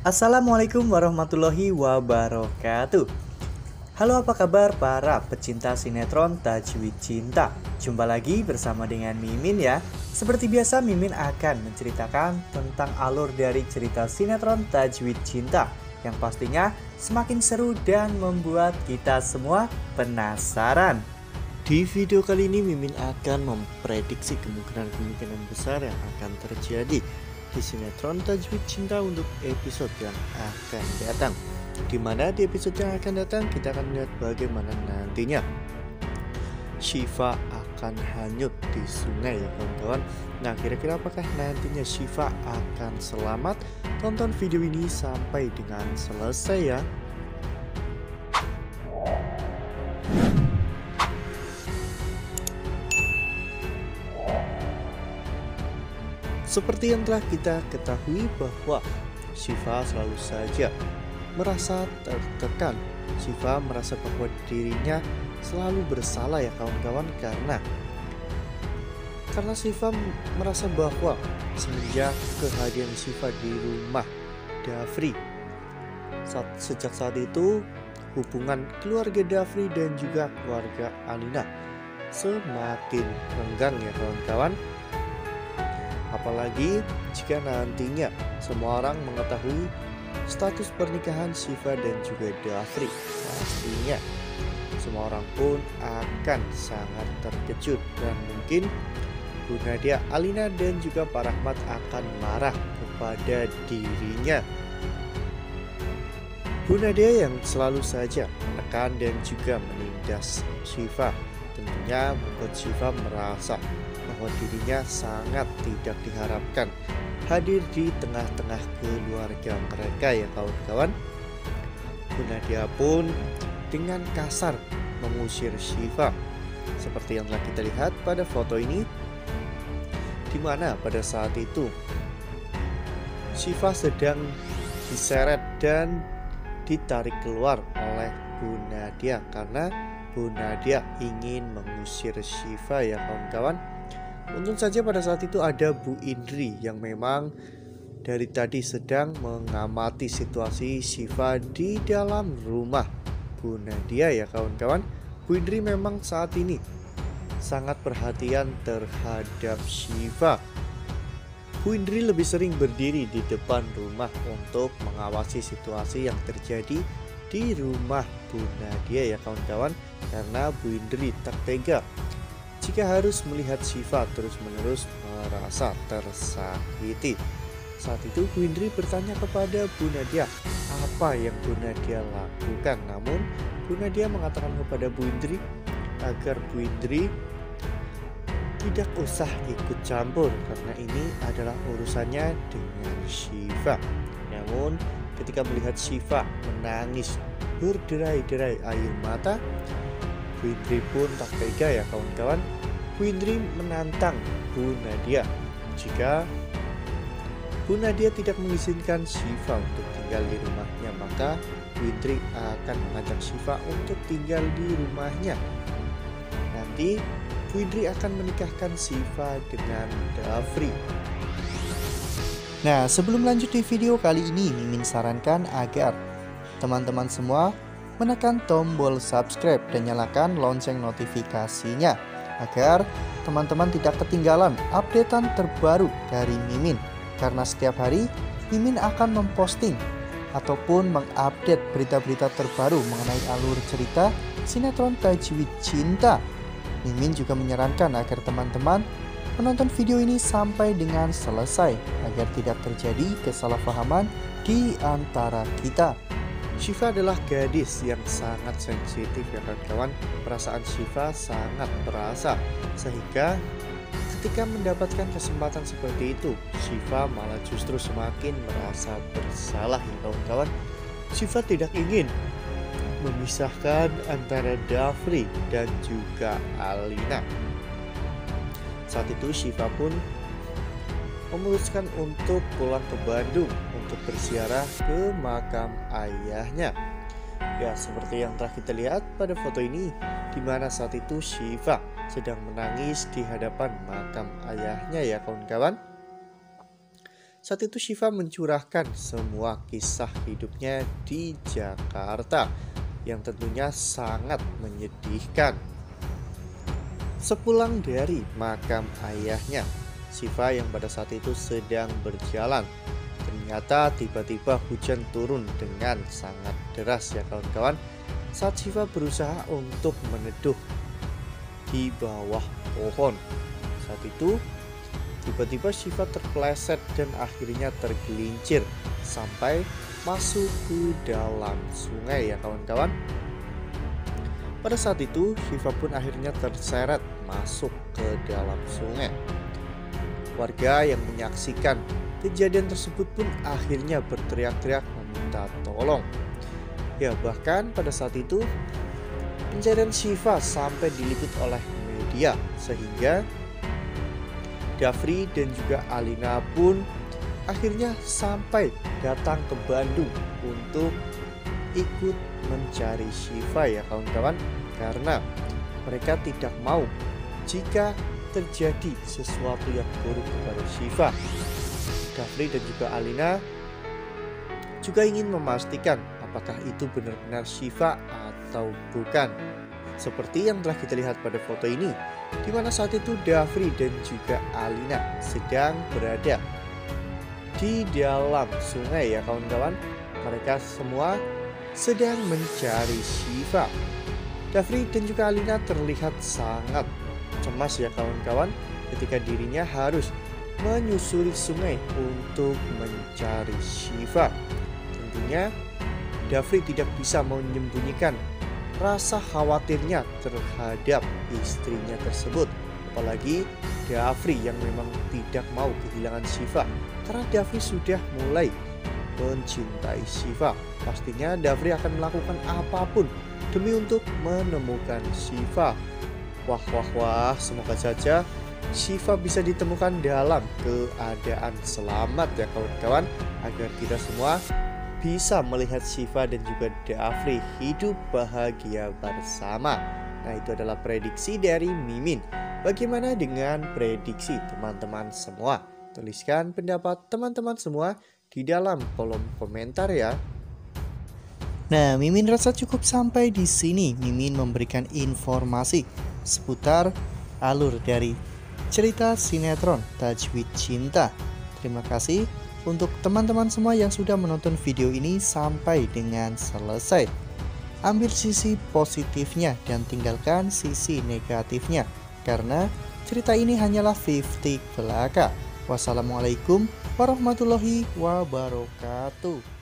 Assalamualaikum warahmatullahi wabarakatuh. Halo, apa kabar para pecinta sinetron Tajwid Cinta? Jumpa lagi bersama dengan Mimin ya. Seperti biasa Mimin akan menceritakan tentang alur dari cerita sinetron Tajwid Cinta yang pastinya semakin seru dan membuat kita semua penasaran. Di video kali ini Mimin akan memprediksi kemungkinan besar yang akan terjadi di sinetron Tajwid Cinta untuk episode yang akan datang. Dimana di episode yang akan datang kita akan melihat bagaimana nantinya Syifa akan hanyut di sungai ya kawan-kawan. Nah, kira-kira apakah nantinya Syifa akan selamat? Tonton video ini sampai dengan selesai ya. Seperti yang telah kita ketahui bahwa Syifa selalu saja merasa tertekan. Syifa merasa bahwa dirinya selalu bersalah ya kawan-kawan, karena Syifa merasa bahwa semenjak kehadiran Syifa di rumah Dafri, sejak saat itu hubungan keluarga Dafri dan juga keluarga Alina semakin renggang ya kawan-kawan. Apalagi jika nantinya semua orang mengetahui status pernikahan Syifa dan juga Dafri, pastinya semua orang pun akan sangat terkejut dan mungkin Bu Nadia, Alina dan juga Pak Rahmat akan marah kepada dirinya. Bu Nadia yang selalu saja menekan dan juga menindas Syifa tentunya membuat Syifa merasa bahwa dirinya sangat tidak diharapkan hadir di tengah-tengah keluarga mereka ya kawan-kawan. Bu Nadia pun dengan kasar mengusir Syifa seperti yang telah kita lihat pada foto ini, dimana pada saat itu Syifa sedang diseret dan ditarik keluar oleh Bu Nadia karena Bu Nadia ingin mengusir Syifa ya kawan-kawan. Untung saja pada saat itu ada Bu Indri yang memang dari tadi sedang mengamati situasi Syifa di dalam rumah Bu Nadia ya kawan-kawan. Bu Indri memang saat ini sangat perhatian terhadap Syifa. Bu Indri lebih sering berdiri di depan rumah untuk mengawasi situasi yang terjadi di rumah Bu Nadia ya kawan-kawan, karena Bu Indri tak tega jika harus melihat Syifa terus-menerus merasa tersakiti. Saat itu Bu Indri bertanya kepada Bu Nadia apa yang Bu Nadia lakukan. Namun Bu Nadia mengatakan kepada Bu Indri agar Bu Indri tidak usah ikut campur karena ini adalah urusannya dengan Syifa. Namun ketika melihat Syifa menangis berderai-derai air mata, Bu Indri pun tak tega ya kawan-kawan. Bu Indri menantang Bu Nadia jika Bu Nadia tidak mengizinkan Syifa untuk tinggal di rumahnya, maka Bu Indri akan mengajak Syifa untuk tinggal di rumahnya. Nanti Bu Indri akan menikahkan Syifa dengan Dafri. Nah, sebelum lanjut di video kali ini Mimin sarankan agar teman-teman semua menekan tombol subscribe dan nyalakan lonceng notifikasinya agar teman-teman tidak ketinggalan updatean terbaru dari Mimin, karena setiap hari Mimin akan memposting ataupun mengupdate berita-berita terbaru mengenai alur cerita sinetron Tajwid Cinta. Mimin juga menyarankan agar teman-teman menonton video ini sampai dengan selesai agar tidak terjadi kesalahpahaman di antara kita. Syifa adalah gadis yang sangat sensitif ya kawan-kawan. Perasaan Syifa sangat terasa, sehingga ketika mendapatkan kesempatan seperti itu Syifa malah justru semakin merasa bersalah ya kawan-kawan. Syifa tidak ingin memisahkan antara Dafri dan juga Alina. Saat itu Syifa pun memutuskan untuk pulang ke Bandung untuk berziarah ke makam ayahnya. Ya, seperti yang telah kita lihat pada foto ini, di mana saat itu Syifa sedang menangis di hadapan makam ayahnya ya kawan-kawan. Saat itu Syifa mencurahkan semua kisah hidupnya di Jakarta yang tentunya sangat menyedihkan. Sepulang dari makam ayahnya, Syifa yang pada saat itu sedang berjalan, ternyata tiba-tiba hujan turun dengan sangat deras ya kawan-kawan. Saat Syifa berusaha untuk meneduh di bawah pohon, saat itu tiba-tiba Syifa terpeleset dan akhirnya tergelincir sampai masuk ke dalam sungai ya kawan-kawan. Pada saat itu Syifa pun akhirnya terseret masuk ke dalam sungai. Warga yang menyaksikan kejadian tersebut pun akhirnya berteriak-teriak meminta tolong. Ya, bahkan pada saat itu pencarian Syifa sampai diliput oleh media sehingga Dafri dan juga Alina pun akhirnya sampai datang ke Bandung untuk ikut mencari Syifa ya kawan-kawan, karena mereka tidak mau jika terjadi sesuatu yang buruk kepada Syifa. Dafri dan juga Alina juga ingin memastikan apakah itu benar-benar Syifa atau bukan. Seperti yang telah kita lihat pada foto ini, di mana saat itu Dafri dan juga Alina sedang berada di dalam sungai ya kawan-kawan. Mereka semua sedang mencari Syifa. Dafri dan juga Alina terlihat sangat cemas ya kawan-kawan ketika dirinya harus menyusuri sungai untuk mencari Syifa. Tentunya Dafri tidak bisa menyembunyikan rasa khawatirnya terhadap istrinya tersebut, apalagi Dafri yang memang tidak mau kehilangan Syifa karena Dafri sudah mulai mencintai Syifa. Pastinya Dafri akan melakukan apapun demi untuk menemukan Syifa. Wah wah wah, semoga saja Syifa bisa ditemukan dalam keadaan selamat ya kawan-kawan, agar kita semua bisa melihat Syifa dan juga Dafri hidup bahagia bersama. Nah, itu adalah prediksi dari Mimin. Bagaimana dengan prediksi teman-teman semua? Tuliskan pendapat teman-teman semua di dalam kolom komentar ya. Nah, Mimin rasa cukup sampai di sini. Mimin memberikan informasi seputar alur dari cerita sinetron Tajwid Cinta. Terima kasih untuk teman-teman semua yang sudah menonton video ini sampai dengan selesai. Ambil sisi positifnya dan tinggalkan sisi negatifnya, karena cerita ini hanyalah 50 belaka. Wassalamualaikum warahmatullahi wabarakatuh.